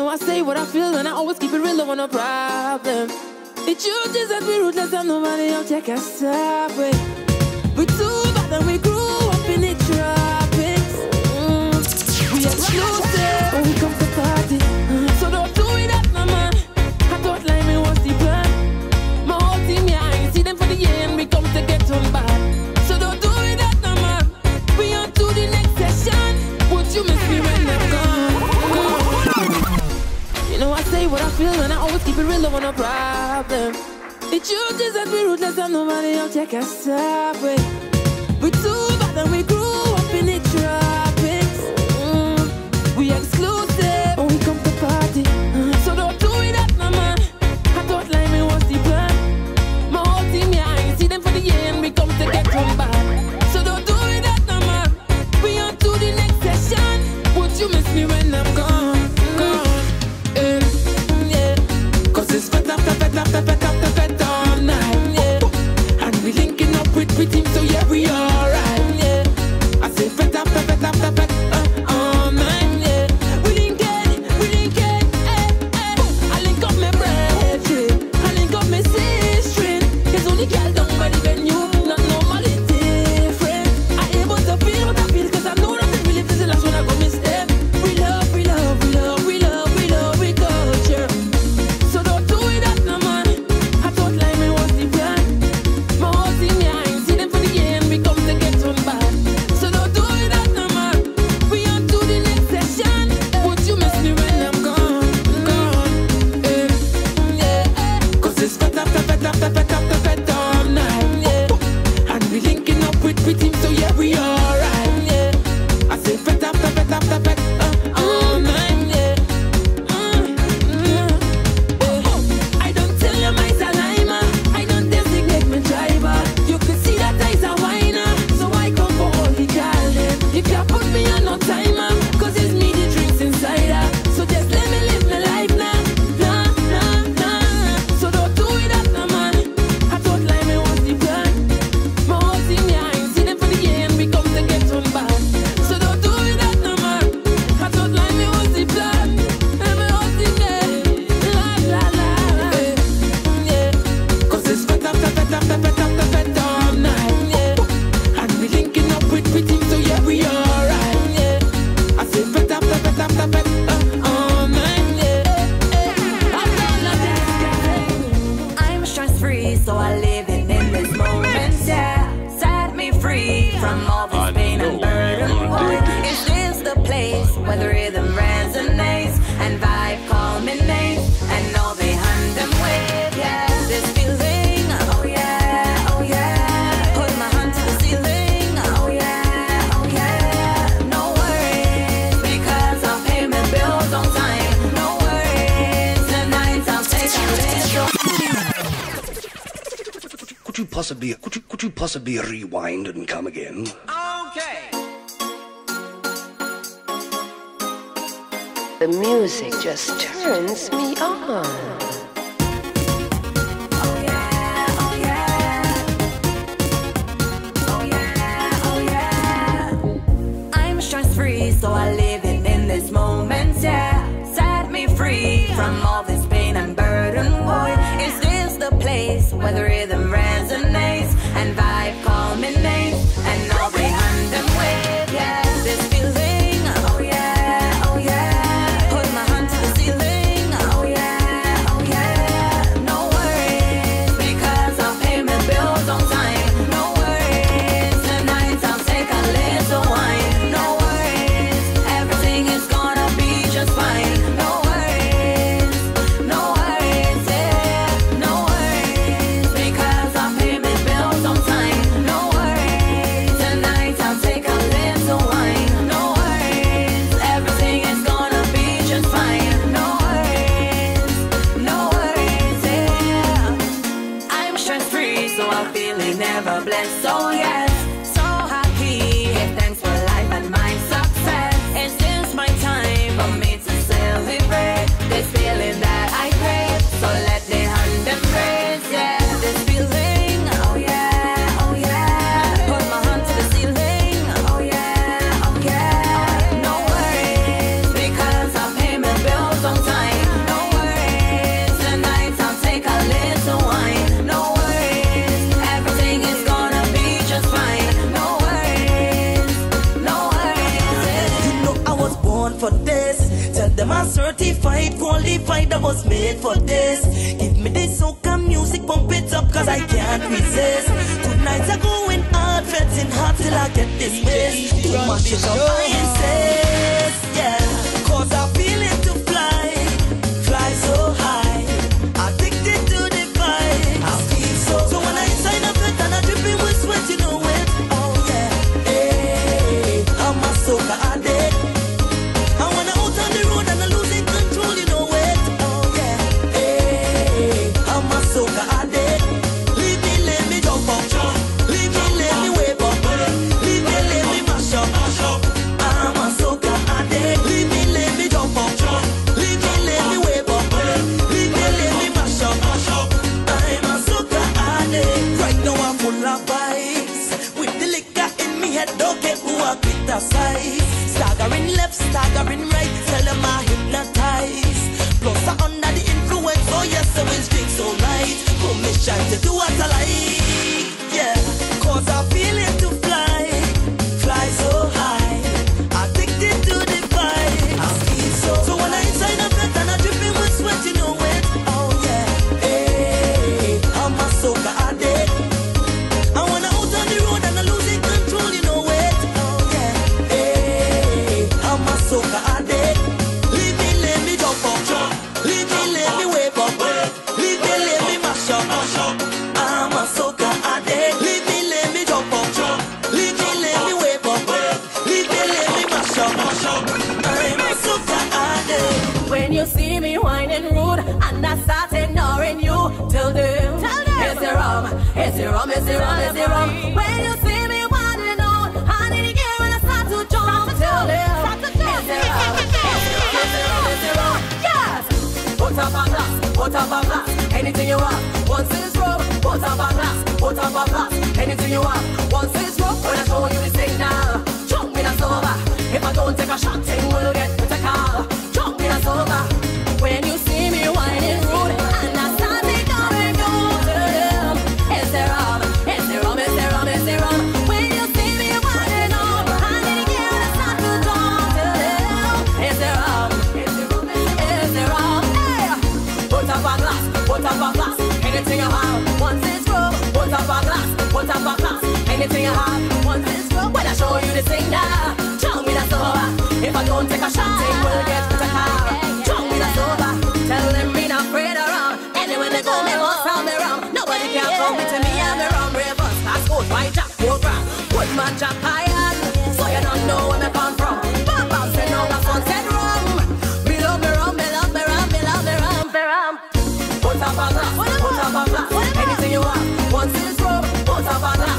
know I say what I feel and I always keep it real, over no problem. The truth is that we're ruthless and nobody else can stop it. We're too bad and we grew up in the tropics. We are exclusive when we come to party. So don't do it up, mama. I thought Limey was the plan. My whole team, yeah, I see them for the end. We come to get on back. So don't do it up, mama. We on to the next session. Would you miss me when I'm gone? You know I say what I feel and I always keep it real, over no problem. The truth is that we're ruthless and nobody else can stop it. We're too bad and we grew up in the tropics. We exclusive when we come to party. So don't do it up, mama. I thought Limey was the plan. My whole team, yeah, I see them for the end. We come to get them back. So don't do it up, mama. We on to the next session. Would you miss me when I'm gone? It's fed all night, yeah. And we linking up with him, so yeah, we alright, yeah. I say fed all night, yeah. We linking, eh, eh. I link up my brethren, I link up my sister. There's only girl down by the venue, not normally different. I able to feel what I feel, cause I know that I really feel the last one I go miss them. Possibly rewind and come again. Okay. The music just turns me on. for this. Tell them I'm certified, qualified, I was made for this. Give me this soca music, pump it up, cause I can't resist. Tonight I'm going hard, fetting hard till I get this mess. Too much it up, I insist, yeah. Cause I feel it to fly, fly so high. Staggering left, staggering right, tell them I hypnotize. Plus I'm under the influence, oh yes, I will drink so right. Permission to do what I like, yeah. Cause I feel it to fly, fly so high. Addicted to the vibe, I feel so. So when I inside I'm wet and I'm dripping with sweat, you know it, oh yeah. Hey, I'm a soca addict. I wanna out on the road and I'm losing control, you know. When you see me wandering out, I need to get when I start to jump. Tell them, is it wrong? Is it wrong? Yes! Put up a glass, put up a glass, anything you want. Once it's wrong, put up a glass, put up a glass, anything you want. Once it's wrong, when I show you this thing now. Jump me that's over. If I don't take a shot, thing will get put a car. Jump me that's over. When you see me whining rude, and I start to coming down. Tell them, is it wrong? Anything you have, once it's grown, put up a glass, put up a glass. Anything you have, once it's grown, when I show you this thing now, jump me that's over. If I don't take a shot, it will get put a car. Jump me that's over. Tell them me not afraid around. Anywhere they go, they won't sound me wrong. Nobody can come me to me, I'm around. Reverse, I scored my jack, go ground. Good man, jack, iron. So you don't know where I come from. Bam, bam, say no, that's one said wrong. Me love me rum, me love me rum, me love me rum, me rum. Put up a glass, put up a glass, anything you want. Once it's broke, put up a glass, put up a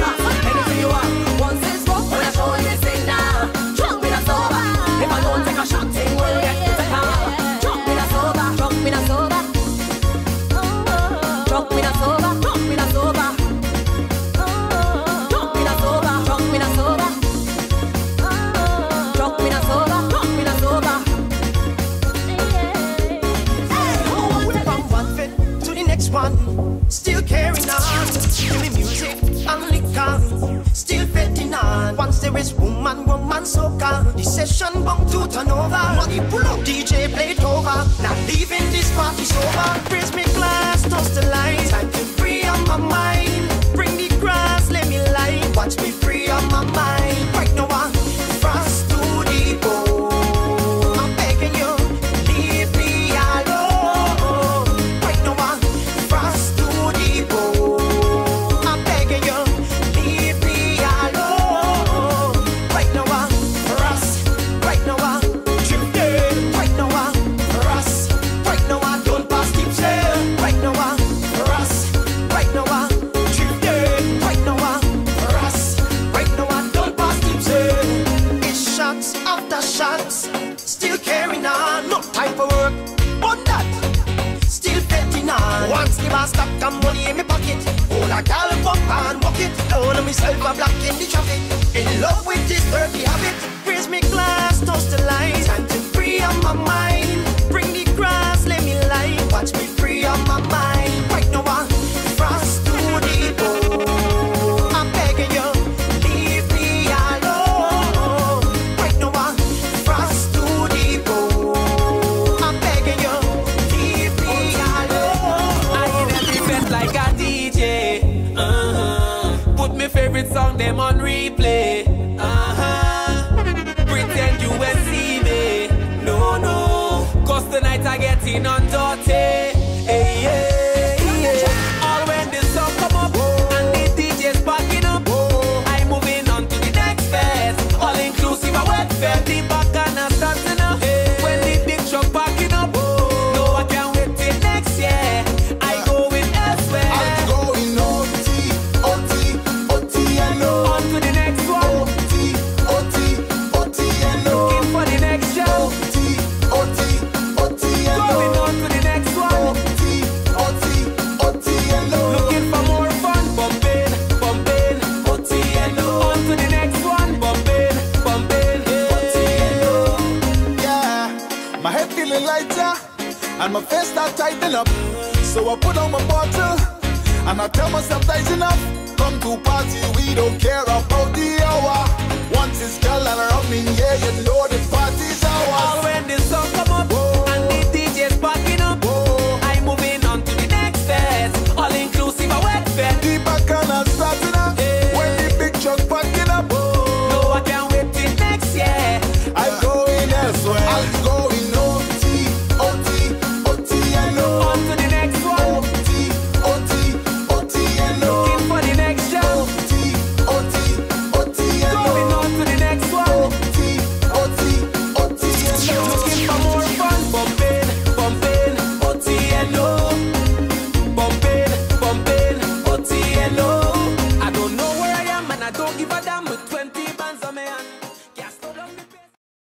glass, anything you want. Once it's broke, when I show you this thing now, drunk me that's over. If I don't take a shot, thing will get to the car. Drunk me that's over, drunk me that's over, drunk me that's over, drunk me that's over, drunk me that's over, drunk me that's over, drunk me that's over, drunk me that's over. One, still carrying on, doing music and liquor, still fetting on. Once there is woman, woman soca, the session bound to turn over. Money pull out, DJ played over. Not leaving this party's over. Raise me glass, toast the lights. I can free on my mind. Bring the grass, let me light. Watch me free on my mind. Right now I'm frost to the bone. I'm begging you. Frost. Fetty back and I'm starting up. When the big truck packing up, no, I can't wait till next year. I go with elsewhere. I'm going OT, OT, OT, and O. On to the next one. OT, OT, OT, and O. Looking for the next show. OT, OT, OT, and O. Going on to the next one. OT, OT, OT, and O. Looking for more fun. Bumping, OT and O. On to the next one. My head feeling lighter, and my face start tightening up. So I put on my bottle, and I tell myself that's enough. Come to party, we don't care about the hour. Once it's girl and around me, yeah, you know the party's ours. All when the song come up, and the DJ's packing up, I'm moving on to the next fest, all inclusive a wet fest. The bacchanal starting up, when the big truck packing up. No, I can't wait till next year. I'm going elsewhere. I'm going. I don't know where I am and I don't give a damn with 20.